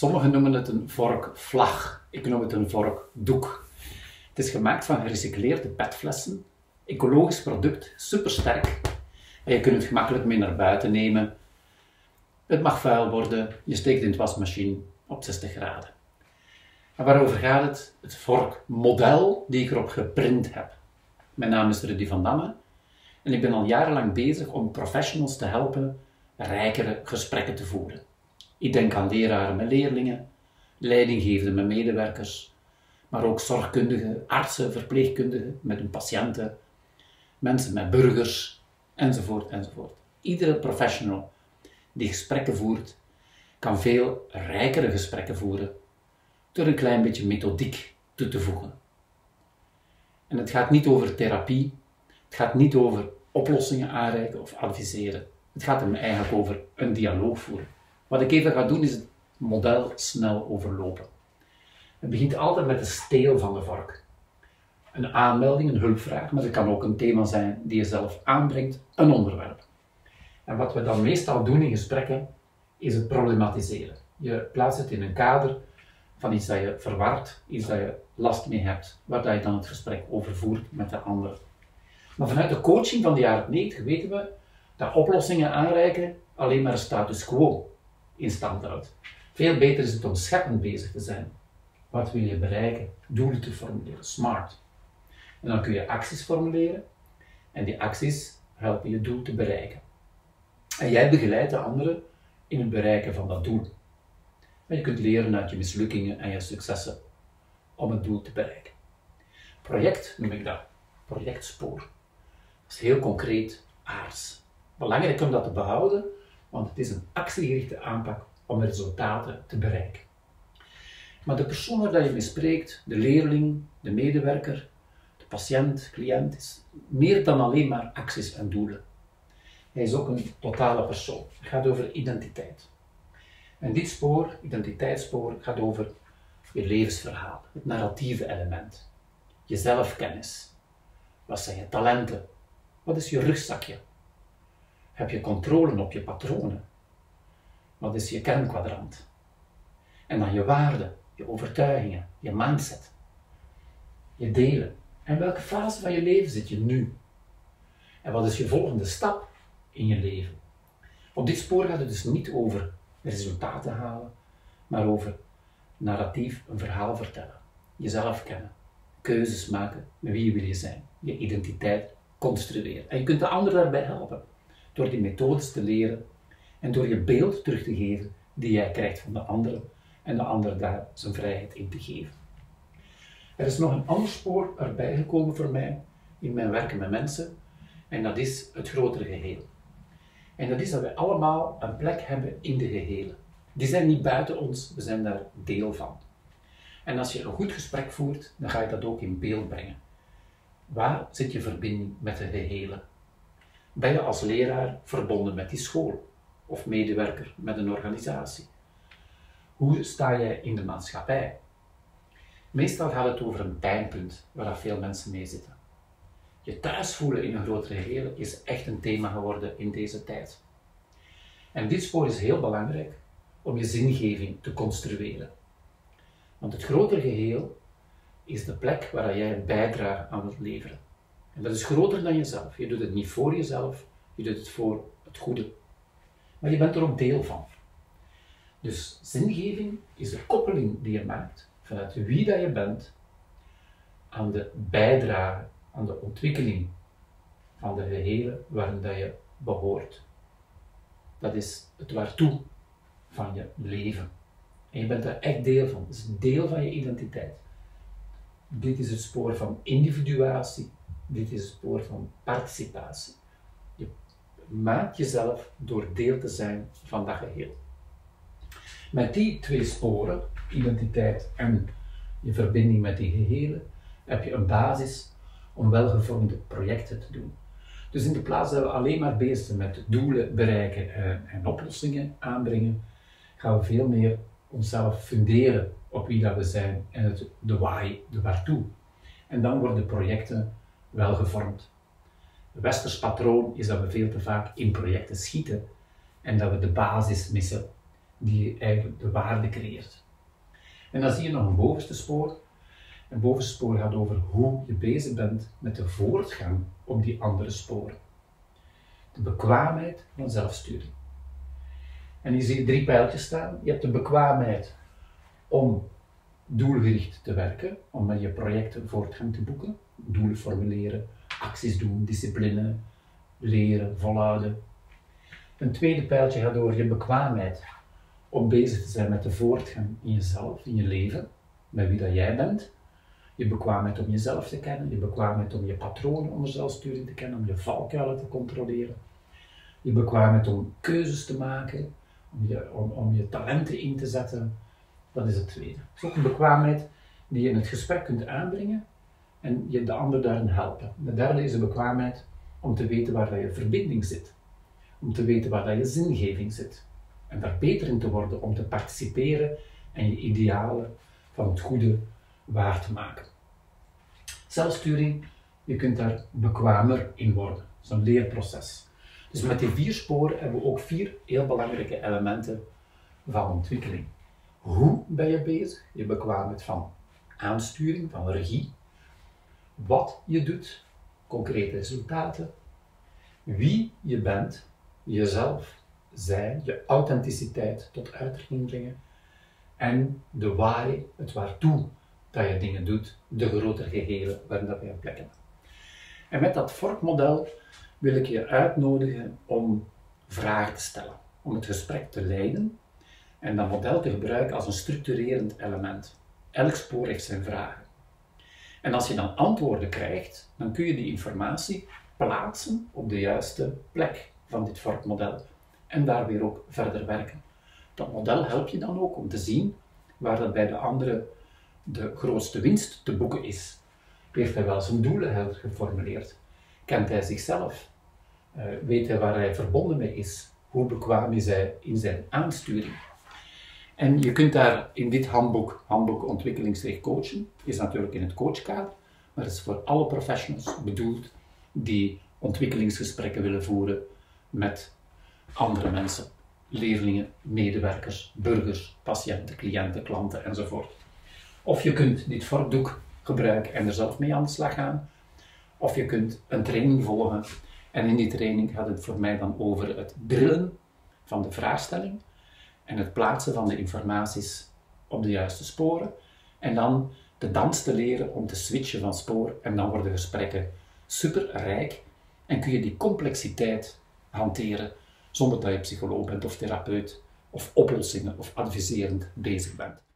Sommigen noemen het een vorkvlag. Ik noem het een vorkdoek. Het is gemaakt van gerecycleerde petflessen. Ecologisch product, supersterk. En je kunt het gemakkelijk mee naar buiten nemen. Het mag vuil worden. Je steekt het in de wasmachine op 60 graden. En waarover gaat het? Het vorkmodel die ik erop geprint heb. Mijn naam is Rudy Vandamme. En ik ben al jarenlang bezig om professionals te helpen rijkere gesprekken te voeren. Ik denk aan leraren met leerlingen, leidinggevenden met medewerkers, maar ook zorgkundigen, artsen, verpleegkundigen met hun patiënten, mensen met burgers, enzovoort, enzovoort. Iedere professional die gesprekken voert, kan veel rijkere gesprekken voeren door een klein beetje methodiek toe te voegen. En het gaat niet over therapie, het gaat niet over oplossingen aanreiken of adviseren. Het gaat hem eigenlijk over een dialoog voeren. Wat ik even ga doen is het model snel overlopen. Het begint altijd met de steel van de vork. Een aanmelding, een hulpvraag, maar het kan ook een thema zijn die je zelf aanbrengt, een onderwerp. En wat we dan meestal doen in gesprekken, is het problematiseren. Je plaatst het in een kader van iets dat je verward, iets dat je last mee hebt, waar je dan het gesprek over voert met de ander. Maar vanuit de coaching van de jaren 90 weten we dat oplossingen aanreiken alleen maar een status quo in stand houdt. Veel beter is het om scheppend bezig te zijn. Wat wil je bereiken? Doelen te formuleren, smart. En dan kun je acties formuleren en die acties helpen je doel te bereiken. En jij begeleidt de anderen in het bereiken van dat doel. En je kunt leren uit je mislukkingen en je successen om het doel te bereiken. Project noem ik dat. Projectspoor. Dat is heel concreet, aards. Belangrijk om dat te behouden, want het is een actiegerichte aanpak om resultaten te bereiken. Maar de persoon waar je mee spreekt, de leerling, de medewerker, de patiënt, cliënt, is meer dan alleen maar acties en doelen. Hij is ook een totale persoon. Het gaat over identiteit. En dit spoor, identiteitsspoor, gaat over je levensverhaal, het narratieve element, je zelfkennis. Wat zijn je talenten? Wat is je rugzakje? Heb je controle op je patronen? Wat is je kernkwadrant? En dan je waarden, je overtuigingen, je mindset, je delen. En welke fase van je leven zit je nu? En wat is je volgende stap in je leven? Op dit spoor gaat het dus niet over resultaten halen, maar over narratief, een verhaal vertellen, jezelf kennen, keuzes maken met wie je wil zijn, je identiteit construeren. En je kunt de ander daarbij helpen door die methodes te leren en door je beeld terug te geven die jij krijgt van de anderen en de ander daar zijn vrijheid in te geven. Er is nog een ander spoor erbij gekomen voor mij in mijn werken met mensen en dat is het grotere geheel. En dat is dat wij allemaal een plek hebben in de gehelen. Die zijn niet buiten ons, we zijn daar deel van. En als je een goed gesprek voert, dan ga je dat ook in beeld brengen. Waar zit je verbinding met de gehelen? Ben je als leraar verbonden met die school? Of medewerker met een organisatie? Hoe sta jij in de maatschappij? Meestal gaat het over een pijnpunt waar veel mensen mee zitten. Je thuis voelen in een grotere geheel is echt een thema geworden in deze tijd. En dit spoor is heel belangrijk om je zingeving te construeren. Want het grotere geheel is de plek waar jij een bijdrage aan wilt leveren. En dat is groter dan jezelf. Je doet het niet voor jezelf, je doet het voor het goede. Maar je bent er ook deel van. Dus zingeving is de koppeling die je maakt vanuit wie dat je bent aan de bijdrage, aan de ontwikkeling van de gehele waarin dat je behoort. Dat is het waartoe van je leven. En je bent daar echt deel van. Het is een deel van je identiteit. Dit is het spoor van individuatie. Dit is het spoor van participatie. Je maakt jezelf door deel te zijn van dat geheel. Met die twee sporen, identiteit en je verbinding met die gehele, heb je een basis om welgevormde projecten te doen. Dus in de plaats dat we alleen maar bezig zijn met doelen bereiken en oplossingen aanbrengen, gaan we veel meer onszelf funderen op wie dat we zijn en de why, de waartoe. En dan worden projecten welgevormd. Het westers patroon is dat we veel te vaak in projecten schieten en dat we de basis missen. die eigenlijk de waarde creëert. En dan zie je nog een bovenste spoor. Een bovenste spoor gaat over hoe je bezig bent met de voortgang op die andere sporen. De bekwaamheid van zelfsturing. En hier zie je drie pijltjes staan. Je hebt de bekwaamheid om doelgericht te werken, om met je projecten voortgang te boeken. Doelen formuleren, acties doen, discipline, leren, volhouden. Een tweede pijltje gaat over je bekwaamheid om bezig te zijn met de voortgang in jezelf, in je leven, met wie dat jij bent. Je bekwaamheid om jezelf te kennen, je bekwaamheid om je patronen onder zelfsturing te kennen, om je valkuilen te controleren. Je bekwaamheid om keuzes te maken, om je talenten in te zetten. Dat is het tweede. Het is ook een bekwaamheid die je in het gesprek kunt aanbrengen en je de ander daarin helpen. De derde is de bekwaamheid om te weten waar je verbinding zit. Om te weten waar je zingeving zit. En daar beter in te worden om te participeren en je idealen van het goede waar te maken. Zelfsturing, je kunt daar bekwamer in worden. Zo'n leerproces. Dus met die vier sporen hebben we ook vier heel belangrijke elementen van ontwikkeling. Hoe ben je bezig? Je bekwaamheid van aansturing, van regie. Wat je doet, concrete resultaten. Wie je bent, jezelf zijn, je authenticiteit tot uitdrukking brengen. En de why, het waartoe dat je dingen doet, de grotere gehele waarin dat je een plek hebt. En met dat vorkmodel wil ik je uitnodigen om vragen te stellen, om het gesprek te leiden en dat model te gebruiken als een structurerend element. Elk spoor heeft zijn vragen. En als je dan antwoorden krijgt, dan kun je die informatie plaatsen op de juiste plek van dit vorkmodel en daar weer ook verder werken. Dat model helpt je dan ook om te zien waar dat bij de andere de grootste winst te boeken is. Heeft hij wel zijn doelen geformuleerd? Kent hij zichzelf? Weet hij waar hij verbonden mee is? Hoe bekwaam is hij in zijn aansturing? En je kunt daar in dit handboek ontwikkelingsrecht coachen, is natuurlijk in het coachkader, maar is voor alle professionals bedoeld die ontwikkelingsgesprekken willen voeren met andere mensen. Leerlingen, medewerkers, burgers, patiënten, cliënten, klanten enzovoort. Of je kunt dit vorkdoek gebruiken en er zelf mee aan de slag gaan. Of je kunt een training volgen. En in die training gaat het voor mij dan over het drillen van de vraagstelling. En het plaatsen van de informaties op de juiste sporen. En dan de dans te leren om te switchen van spoor. En dan worden gesprekken superrijk. En kun je die complexiteit hanteren zonder dat je psycholoog bent of therapeut. Of oplossingen of adviserend bezig bent.